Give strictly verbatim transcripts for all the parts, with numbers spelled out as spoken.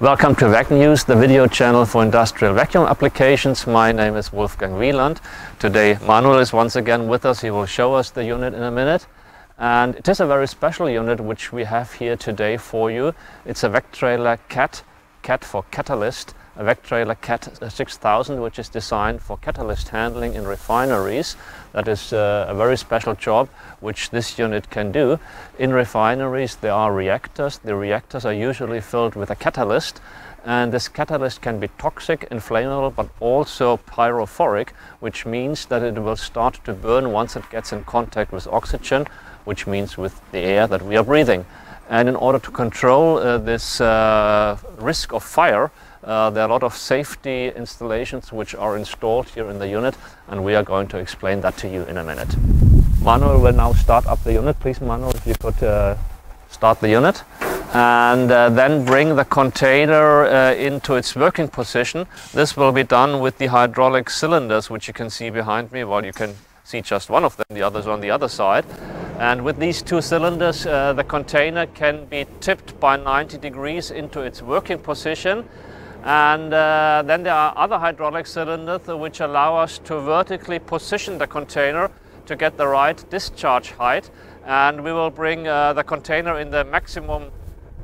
Welcome to Vac News, the video channel for industrial vacuum applications. My name is Wolfgang Wieland. Today Manuel is once again with us. He will show us the unit in a minute. And it is a very special unit which we have here today for you. It's a VacTrailer Cat, Cat for Catalyst, a VacTrailer Cat six thousand, which is designed for catalyst handling in refineries. That is uh, a very special job which this unit can do. In refineries there are reactors. The reactors are usually filled with a catalyst, and this catalyst can be toxic, inflammable, but also pyrophoric, which means that it will start to burn once it gets in contact with oxygen, which means with the air that we are breathing. And in order to control uh, this uh, risk of fire, uh, there are a lot of safety installations which are installed here in the unit, and we are going to explain that to you in a minute. Manuel will now start up the unit. Please, Manuel, if you could uh, start the unit. And uh, then bring the container uh, into its working position. This will be done with the hydraulic cylinders, which you can see behind me. Well, you can see just one of them, the others on the other side. And with these two cylinders, uh, the container can be tipped by ninety degrees into its working position. And uh, then there are other hydraulic cylinders which allow us to vertically position the container to get the right discharge height. And we will bring uh, the container in the maximum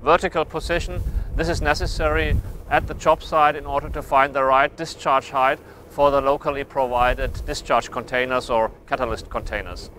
vertical position. This is necessary at the job site in order to find the right discharge height for the locally provided discharge containers or catalyst containers.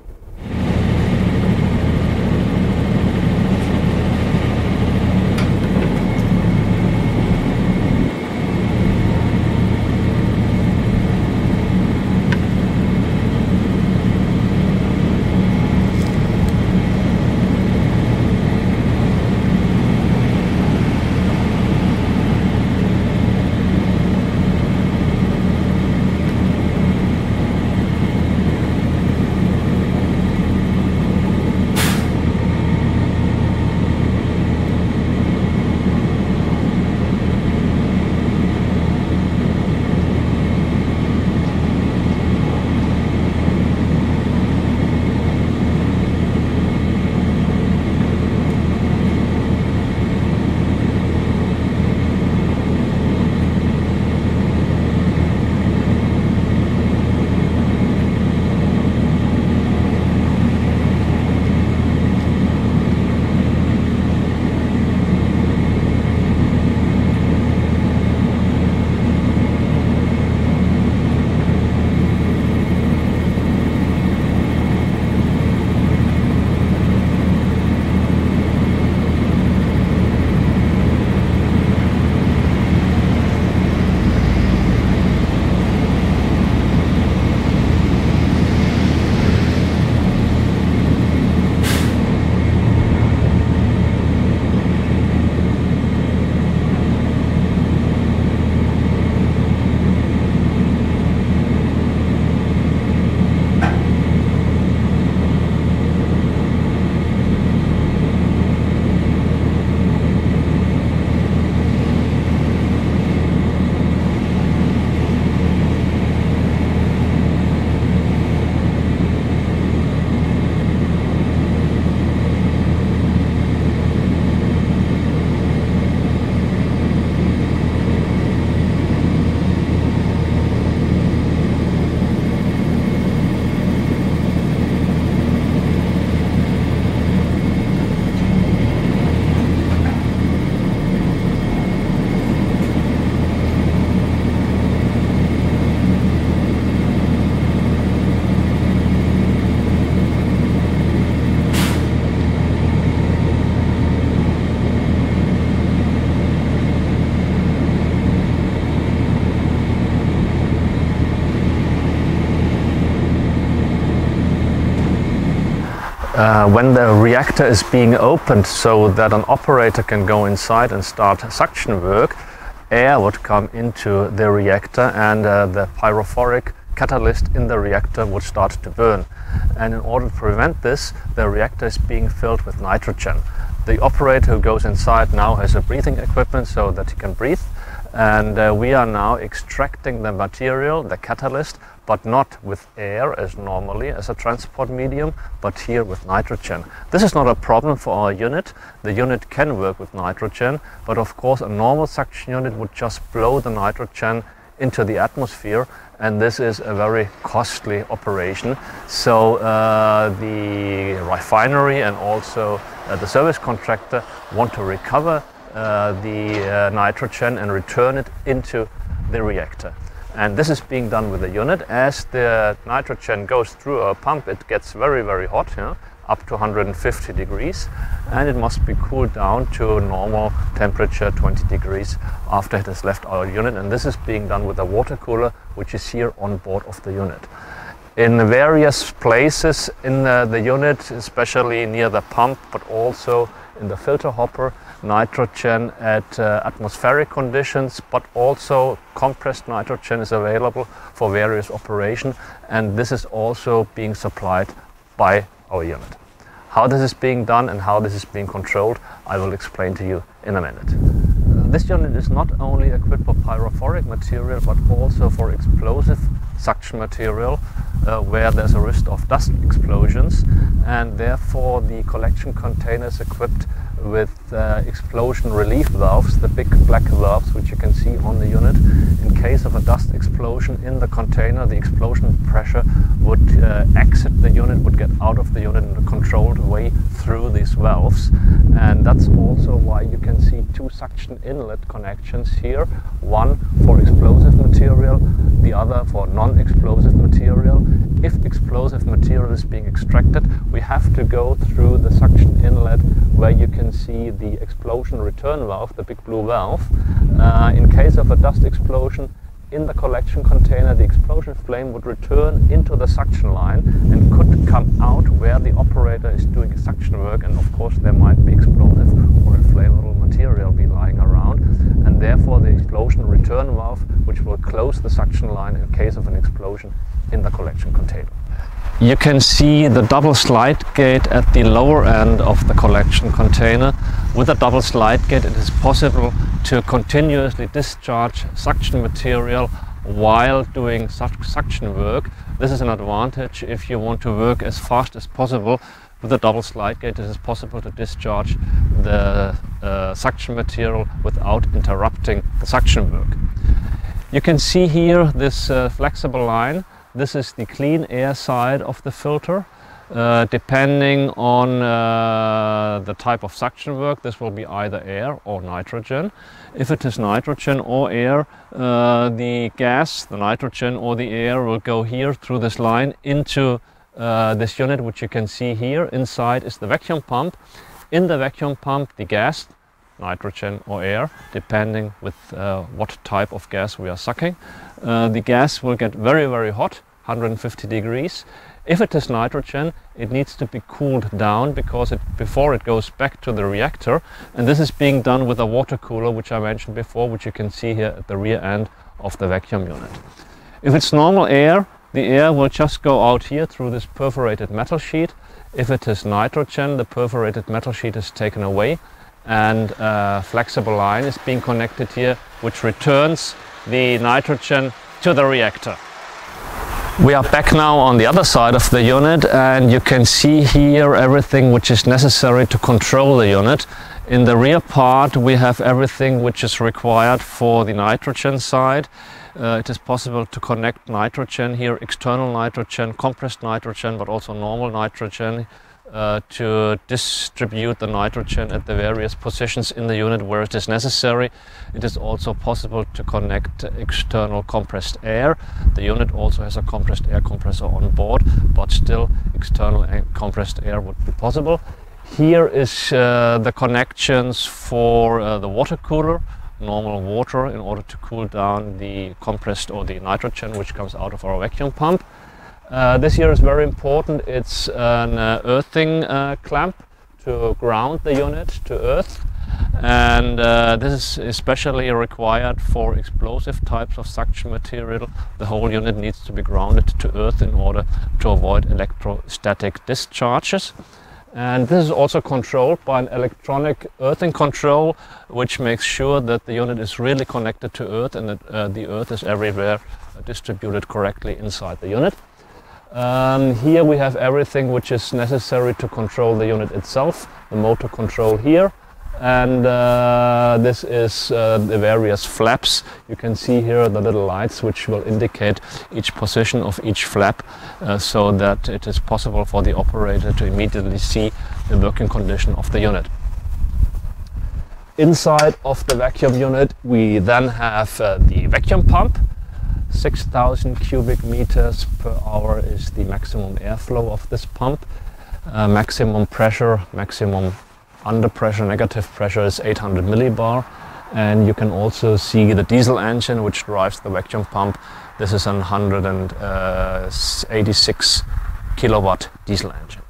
Uh, when the reactor is being opened so that an operator can go inside and start suction work, air would come into the reactor, and uh, the pyrophoric catalyst in the reactor would start to burn. And in order to prevent this, the reactor is being filled with nitrogen. The operator who goes inside now has a breathing equipment so that he can breathe. and uh, we are now extracting the material, the catalyst, but not with air as normally as a transport medium, but here with nitrogen. This is not a problem for our unit. The unit can work with nitrogen, but of course a normal suction unit would just blow the nitrogen into the atmosphere, and this is a very costly operation. So uh, the refinery and also uh, the service contractor want to recover uh, the uh, nitrogen and return it into the reactor. And this is being done with the unit. As the nitrogen goes through our pump, it gets very, very hot, you know, up to one hundred fifty degrees, and it must be cooled down to normal temperature, twenty degrees, after it has left our unit. And this is being done with a water cooler, which is here on board of the unit. In various places in the, the unit, especially near the pump, but also in the filter hopper, nitrogen at uh, atmospheric conditions, but also compressed nitrogen is available for various operation, and this is also being supplied by our unit. How this is being done and how this is being controlled, I will explain to you in a minute. This unit is not only equipped for pyrophoric material, but also for explosive suction material, uh, where there's a risk of dust explosions, and therefore the collection container is equipped with uh, explosion relief valves, the big black valves which you can see on the unit. In case of a dust explosion in the container, the explosion pressure would uh, exit the unit, would get out of the unit in a controlled way through these valves. And that's also why you can see two suction inlet connections here, one for explosive material, the other for non-explosive material. If explosive material is being extracted, we have to go through the suction inlet where you can see the explosion return valve, the big blue valve. Uh, in case of a dust explosion in the collection container, the explosion flame would return into the suction line and could come out where the operator is doing his suction work, and of course there might be explosive or inflammable material be lying around, and therefore the explosion return valve which will close the suction line in case of an explosion in the collection container. You can see the double slide gate at the lower end of the collection container. With a double slide gate, it is possible to continuously discharge suction material while doing such suction work. This is an advantage if you want to work as fast as possible. With a double slide gate, it is possible to discharge the uh, suction material without interrupting the suction work. You can see here this uh, flexible line. This is the clean air side of the filter. Uh, depending on uh, the type of suction work, this will be either air or nitrogen. If it is nitrogen or air, uh, the gas, the nitrogen or the air will go here through this line into uh, this unit, which you can see here. Inside is the vacuum pump. In the vacuum pump, the gas, nitrogen or air, depending with uh, what type of gas we are sucking. Uh, the gas will get very, very hot, one hundred fifty degrees. If it is nitrogen, it needs to be cooled down because it, before it goes back to the reactor. And this is being done with a water cooler, which I mentioned before, which you can see here at the rear end of the vacuum unit. If it's normal air, the air will just go out here through this perforated metal sheet. If it is nitrogen, the perforated metal sheet is taken away, and a flexible line is being connected here, which returns the nitrogen to the reactor. We are back now on the other side of the unit, and you can see here everything which is necessary to control the unit. In the rear part, we have everything which is required for the nitrogen side. Uh, it is possible to connect nitrogen here, external nitrogen, compressed nitrogen, but also normal nitrogen, Uh, to distribute the nitrogen at the various positions in the unit where it is necessary. It is also possible to connect external compressed air. The unit also has a compressed air compressor on board, but still external air compressed air would be possible. Here is uh, the connections for uh, the water cooler, normal water in order to cool down the compressed or the nitrogen which comes out of our vacuum pump. Uh, this here is very important. It's an uh, earthing uh, clamp to ground the unit to earth, and uh, this is especially required for explosive types of suction material. The whole unit needs to be grounded to earth in order to avoid electrostatic discharges. And this is also controlled by an electronic earthing control, which makes sure that the unit is really connected to earth and that uh, the earth is everywhere distributed correctly inside the unit. Um, here we have everything which is necessary to control the unit itself, the motor control here, and uh, this is uh, the various flaps. You can see here the little lights which will indicate each position of each flap, uh, so that it is possible for the operator to immediately see the working condition of the unit. Inside of the vacuum unit we then have uh, the vacuum pump. six thousand cubic meters per hour is the maximum airflow of this pump. Uh, maximum pressure, maximum under pressure, negative pressure is eight hundred millibar. And you can also see the diesel engine which drives the vacuum pump. This is an one hundred eighty-six kilowatt diesel engine.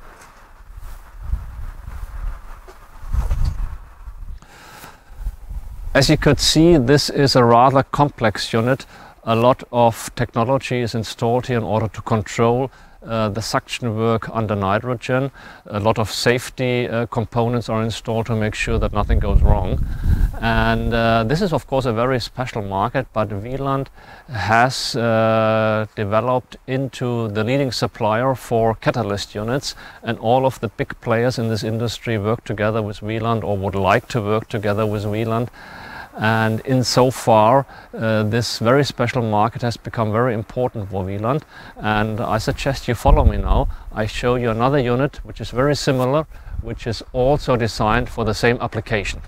As you could see, this is a rather complex unit. A lot of technology is installed here in order to control uh, the suction work under nitrogen. A lot of safety uh, components are installed to make sure that nothing goes wrong. And uh, this is of course a very special market, but Wieland has uh, developed into the leading supplier for catalyst units, and all of the big players in this industry work together with Wieland, or would like to work together with Wieland. And in so far, uh, this very special market has become very important for Wieland. And I suggest you follow me now. I show you another unit which is very similar, which is also designed for the same application.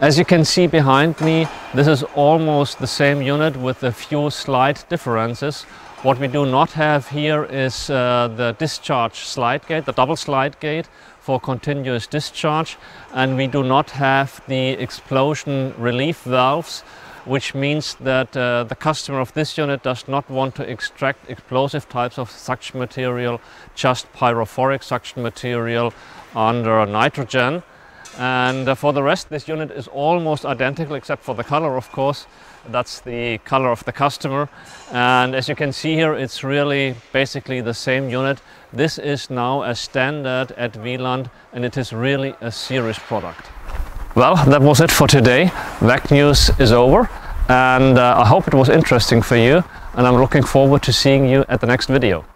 As you can see behind me, this is almost the same unit with a few slight differences. What we do not have here is uh, the discharge slide gate, the double slide gate for continuous discharge, and we do not have the explosion relief valves, which means that uh, the customer of this unit does not want to extract explosive types of suction material, just pyrophoric suction material under nitrogen. And uh, for the rest, this unit is almost identical, except for the color, of course. That's the color of the customer. And as you can see here, it's really basically the same unit. This is now a standard at Wieland, and it is really a serious product. Well, that was it for today. Vac News is over, and uh, I hope it was interesting for you, and I'm looking forward to seeing you at the next video.